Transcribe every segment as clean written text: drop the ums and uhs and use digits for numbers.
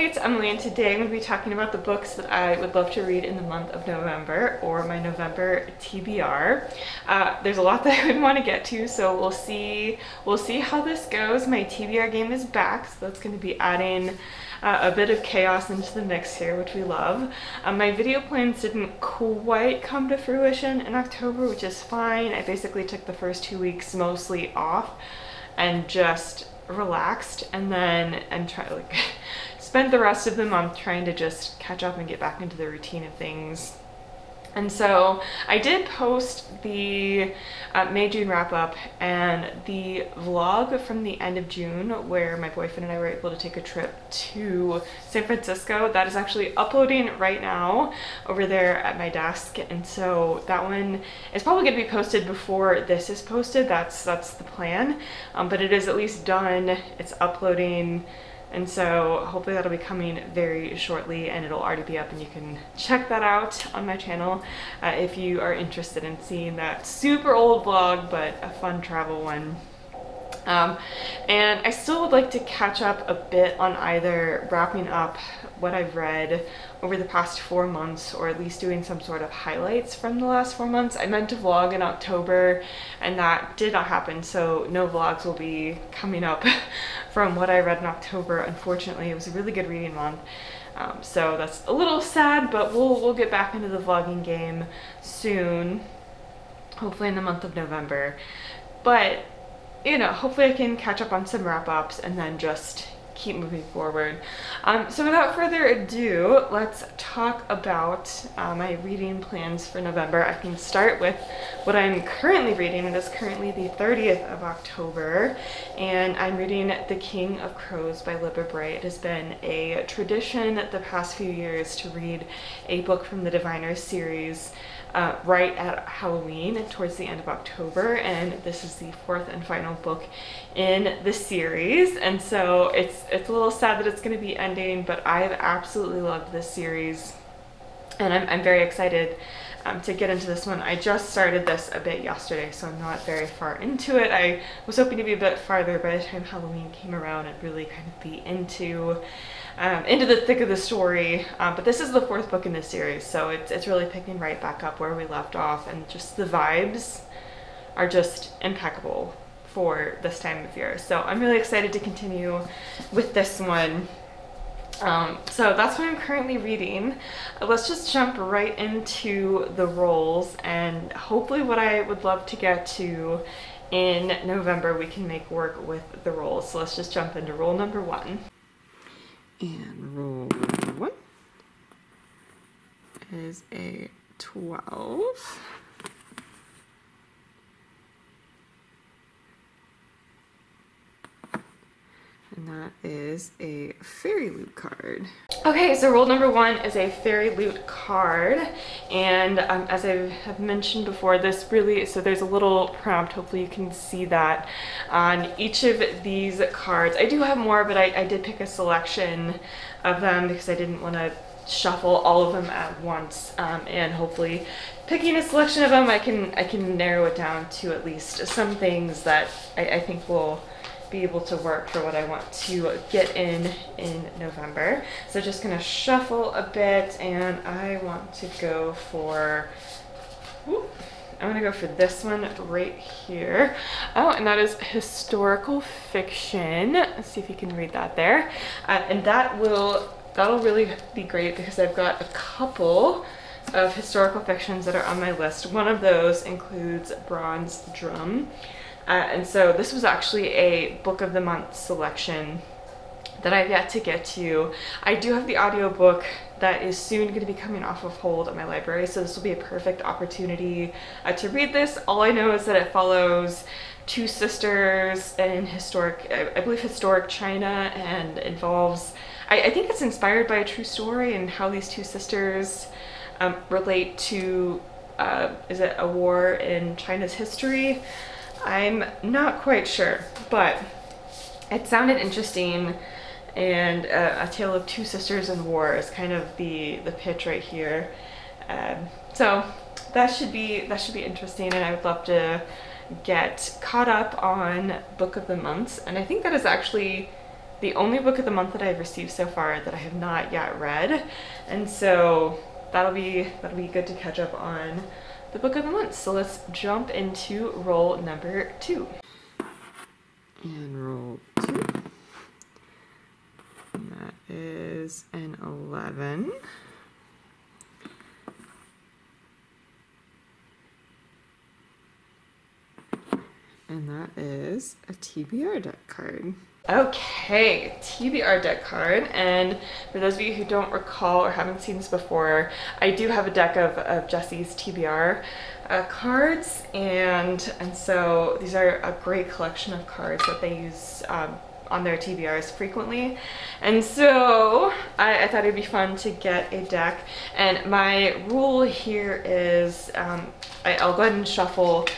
Hey, it's Emily, and today I'm going to be talking about the books that I would love to read in the month of November, or my November TBR. There's a lot that I would want to get to, so we'll see how this goes. My TBR game is back, so that's going to be adding a bit of chaos into the mix here, which we love. My video plans didn't quite come to fruition in October, which is fine. I basically took the first 2 weeks mostly off and just relaxed, and then spent the rest of the month trying to just catch up and get back into the routine of things. And so I did post the May-June wrap-up and the vlog from the end of June where my boyfriend and I were able to take a trip to San Francisco. That is actually uploading right now over there at my desk, and so that one is probably going to be posted before this is posted. That's the plan, but it is at least done. It's uploading. And so hopefully that'll be coming very shortly, and it'll already be up, and you can check that out on my channel if you are interested in seeing that super old vlog, but a fun travel one. And I still would like to catch up a bit on either wrapping up what I've read over the past 4 months, or at least doing some sort of highlights from the last 4 months. I meant to vlog in October, and that did not happen, so no vlogs will be coming up from what I read in October, unfortunately. It was a really good reading month, so that's a little sad, but we'll get back into the vlogging game soon, hopefully in the month of November. But you know, hopefully I can catch up on some wrap-ups and then just keep moving forward. So without further ado, let's talk about my reading plans for November. I can start with what I'm currently reading. It is currently the 30th of October, and I'm reading The King of Crows by Libba Bray. It has been a tradition the past few years to read a book from the Diviner series right at Halloween, towards the end of October, and this is the fourth and final book in the series, and so it's a little sad that it's going to be ending, but I've absolutely loved this series, and I'm very excited to get into this one. I just started this a bit yesterday, so I'm not very far into it. I was hoping to be a bit farther by the time Halloween came around and really kind of be into the thick of the story, but this is the fourth book in this series, so it's really picking right back up where we left off, and just the vibes are just impeccable for this time of year, so I'm really excited to continue with this one. So that's what I'm currently reading. Let's just jump right into the roles, and hopefully what I would love to get to in November we can make work with the roles. So let's just jump into role number one. And roll one is a 12. And that is a Fairy Loot card. Okay, so roll number one is a Fairy Loot card. And as I have mentioned before, this really, so there's a little prompt, hopefully you can see that, on each of these cards. I do have more, but I did pick a selection of them because I didn't want to shuffle all of them at once, and hopefully picking a selection of them I can narrow it down to at least some things that I think will be able to work for what I want to get in November. So just gonna shuffle a bit, and I want to go for, I'm gonna go for this one right here. Oh, and that is historical fiction. Let's see if you can read that there. And that'll really be great because I've got a couple of historical fictions that are on my list. One of those includes Bronze Drum. And so this was actually a book of the month selection that I've yet to get to. I do have the audiobook that is soon going to be coming off of hold at my library, so this will be a perfect opportunity to read this. All I know is that it follows two sisters in historic, I believe historic China, and involves, I think it's inspired by a true story, and how these two sisters relate to, is it a war in China's history? I'm not quite sure, but it sounded interesting, and A Tale of Two Sisters in War is kind of the pitch right here. So that should be interesting, and I would love to get caught up on Book of the Months, and I think that is actually the only book of the month that I've received so far that I have not yet read, and so that'll be good to catch up on the book of the month. So let's jump into roll number 2. And roll 2. And that is an 11. And that is a TBR deck card. Okay, TBR deck card, and for those of you who don't recall or haven't seen this before, I do have a deck of Jesse's TBR cards, and so these are a great collection of cards that they use on their TBRs frequently, and so I thought it'd be fun to get a deck. And my rule here is I'll go ahead and shuffle.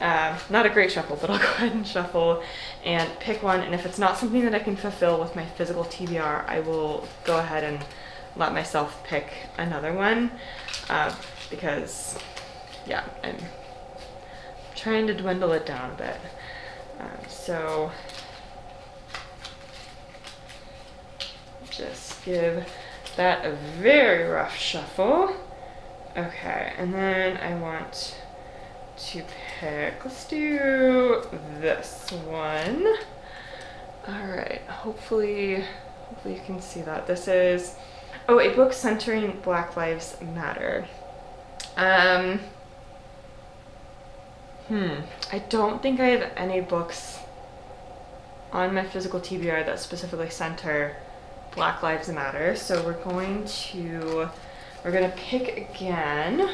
Not a great shuffle, but I'll go ahead and shuffle and pick one, and if it's not something that I can fulfill with my physical TBR, I will go ahead and let myself pick another one, because, yeah, I'm trying to dwindle it down a bit. So just give that a very rough shuffle. Okay, and then I want to pick, let's do this one. All right, hopefully you can see that. This is, oh, a book centering Black Lives Matter. I don't think I have any books on my physical TBR that specifically center Black Lives Matter, so we're gonna pick again.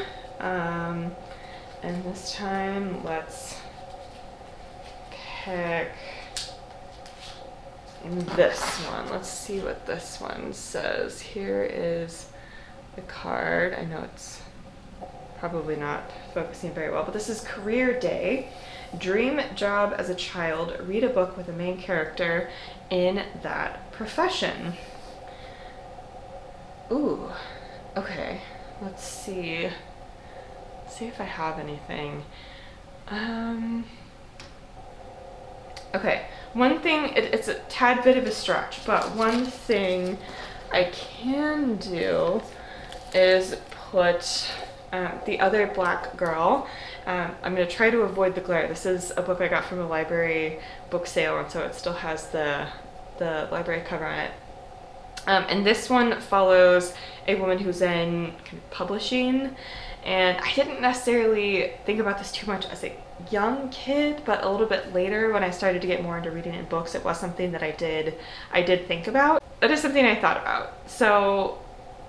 And this time, let's pick this one. Let's see what this one says. Here is the card. I know it's probably not focusing very well, but this is Career Day. Dream job as a child. Read a book with a main character in that profession. Ooh, okay. Let's see. See if I have anything. Okay, one thing, it's a tad bit of a stretch, but one thing I can do is put The Other Black Girl. I'm going to try to avoid the glare. This is a book I got from a library book sale, and so it still has the library cover on it. And this one follows a woman who's in kind of publishing, and I didn't necessarily think about this too much as a young kid, but a little bit later when I started to get more into reading and books, it was something that I did think about. That is something I thought about, so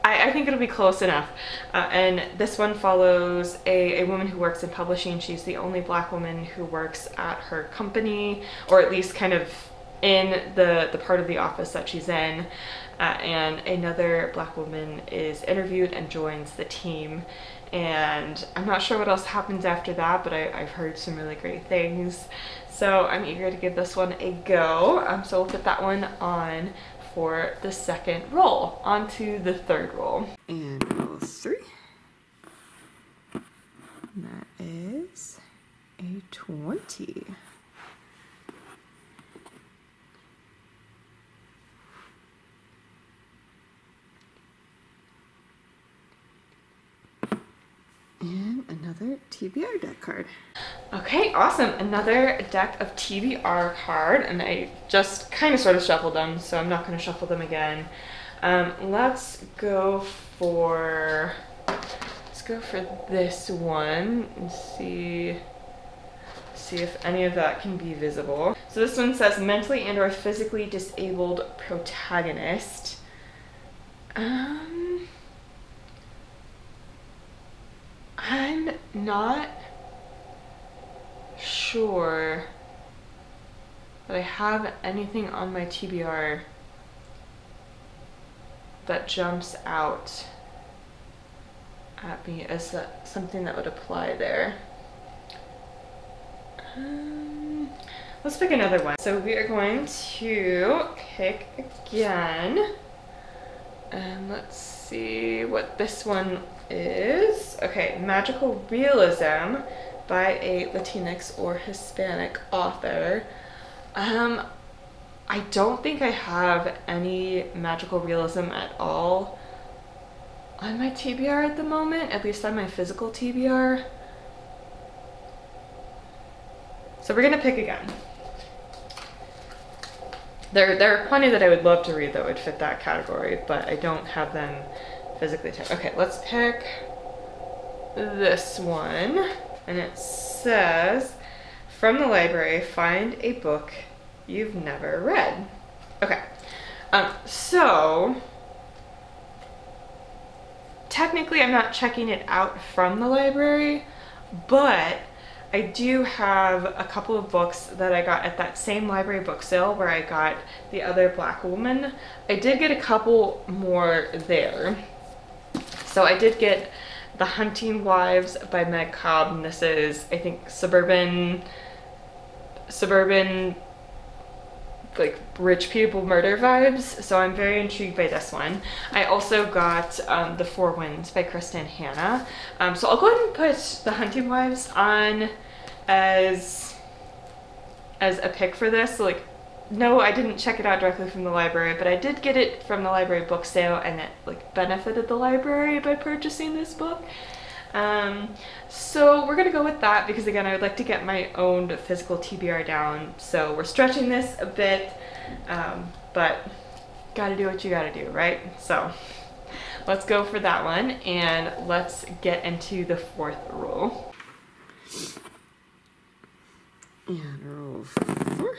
I think it'll be close enough. And this one follows a woman who works in publishing. She's the only Black woman who works at her company, or at least kind of in the part of the office that she's in, and another Black woman is interviewed and joins the team. And I'm not sure what else happens after that, but I've heard some really great things, so I'm eager to give this one a go. So we'll put that one on for the second roll. On to the third roll. And roll 3. And that is a 20. And another TBR deck card. Okay, awesome. Another deck of TBR card, and I just kind of sort of shuffled them, so I'm not going to shuffle them again. Let's go for this one and see if any of that can be visible. So this one says mentally and or physically disabled protagonist. I'm not sure that I have anything on my TBR that jumps out at me as something that would apply there. Let's pick another one. So we are going to pick again, and let's see what this one is. Okay, Magical Realism by a Latinx or Hispanic author. I don't think I have any magical realism at all on my TBR at the moment, at least on my physical TBR. So we're gonna pick again. There are plenty that I would love to read that would fit that category, but I don't have them physically typed. Okay, let's pick this one. And it says, from the library, find a book you've never read. Okay, so technically I'm not checking it out from the library, but I do have a couple of books that I got at that same library book sale where I got The Other Black Woman. I did get a couple more there. So I did get The Hunting Wives by Meg Cobb, and this is, I think, suburban like rich people murder vibes, so I'm very intrigued by this one. I also got The Four Winds by Kristin Hannah. So I'll go ahead and put The Hunting Wives on as a pick for this. So, like, no, I didn't check it out directly from the library, but I did get it from the library book sale, and it like benefited the library by purchasing this book. So we're gonna go with that, because again, I would like to get my own physical TBR down, so we're stretching this a bit, but gotta do what you gotta do, right? So let's go for that one, and let's get into the fourth roll. And roll 4,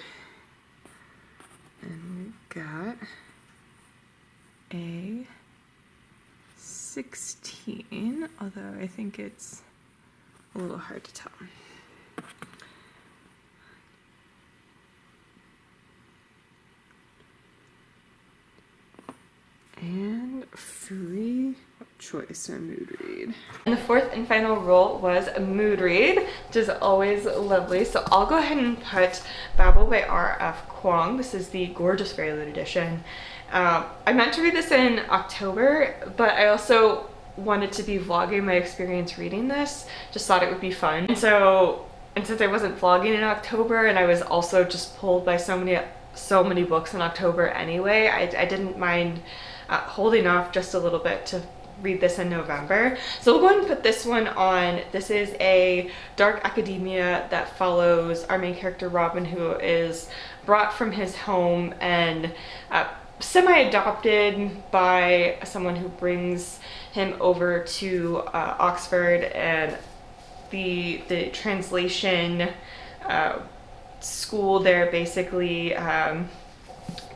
and we got a 16, although I think it's a little hard to tell. And free choice or mood read. And the fourth and final roll was a mood read, which is always lovely. So I'll go ahead and put Babel by R.F. Kuang. This is the gorgeous Fairy Loot edition. I meant to read this in October, but I also wanted to be vlogging my experience reading this, just thought it would be fun. And since I wasn't vlogging in October, and I was also just pulled by so many books in October anyway, I didn't mind holding off just a little bit to read this in November. So we'll go ahead and put this one on. This is a dark academia that follows our main character Robin, who is brought from his home and semi-adopted by someone who brings him over to Oxford, and the translation school there, basically the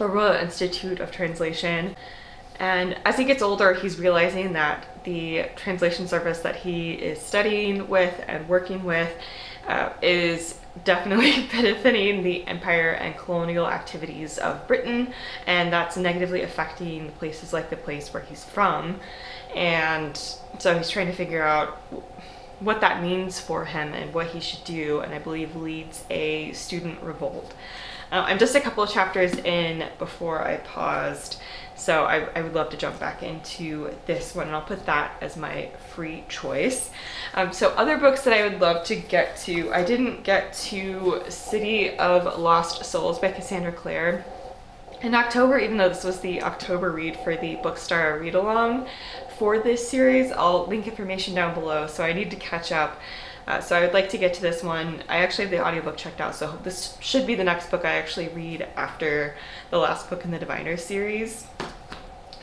Royal Institute of Translation. And as he gets older, he's realizing that the translation service that he is studying with and working with is definitely benefiting the empire and colonial activities of Britain, and that's negatively affecting places like the place where he's from. And so he's trying to figure out what that means for him and what he should do, and I believe leads a student revolt. I'm just a couple of chapters in before I paused, so I would love to jump back into this one, and I'll put that as my free choice. So other books that I would love to get to, I didn't get to City of Lost Souls by Cassandra Clare in October, even though this was the October read for the Bookstar read-along for this series. I'll link information down below, so I need to catch up. So I would like to get to this one. I actually have the audiobook checked out, so this should be the next book I actually read after the last book in the Diviner series.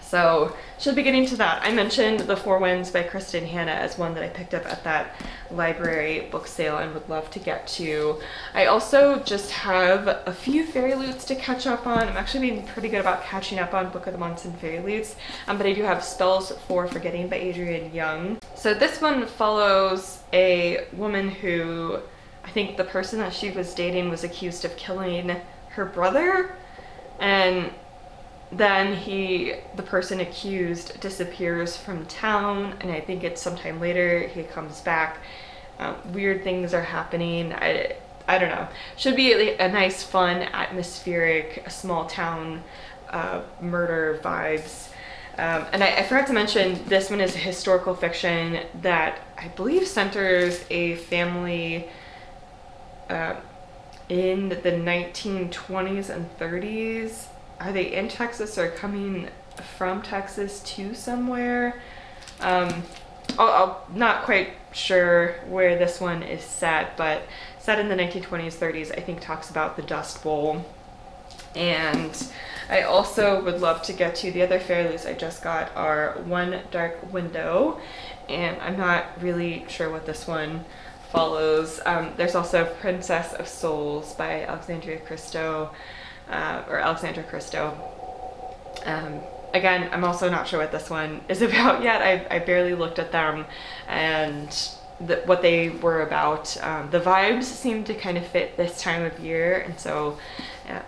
So should be getting to that. I mentioned The Four Winds by Kristin Hannah as one that I picked up at that library book sale and would love to get to. I also just have a few Fairy Loots to catch up on. I'm actually being pretty good about catching up on Book of the Months and Fairy Loots, but I do have Spells for Forgetting by Adrienne Young. So this one follows a woman who, I think the person that she was dating was accused of killing her brother, and then the person accused disappears from town, and I think it's sometime later he comes back. Weird things are happening. I don't know. Should be a nice, fun, atmospheric, small town murder vibes. And I forgot to mention, this one is a historical fiction that I believe centers a family in the 1920s and 30s. Are they in Texas or coming from Texas to somewhere? I'm not quite sure where this one is set, but set in the 1920s, 30s, I think talks about the Dust Bowl. And I also would love to get to the other fairy loots I just got are One Dark Window, and I'm not really sure what this one follows. There's also Princess of Souls by Alexandra Christo, again, I'm also not sure what this one is about yet. I barely looked at them and what they were about. The vibes seem to kind of fit this time of year, and so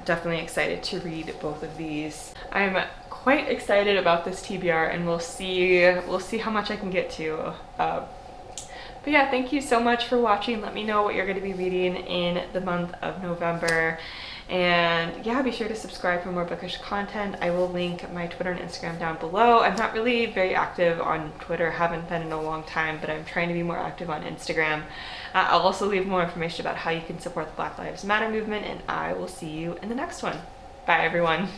definitely excited to read both of these. I'm quite excited about this TBR, and we'll see how much I can get to. But yeah, thank you so much for watching. Let me know what you're going to be reading in the month of November. And yeah, be sure to subscribe for more bookish content. I will link my Twitter and Instagram down below. I'm not really very active on Twitter, haven't been in a long time, but I'm trying to be more active on Instagram. I'll also leave more information about how you can support the Black Lives Matter movement, and I will see you in the next one. Bye everyone.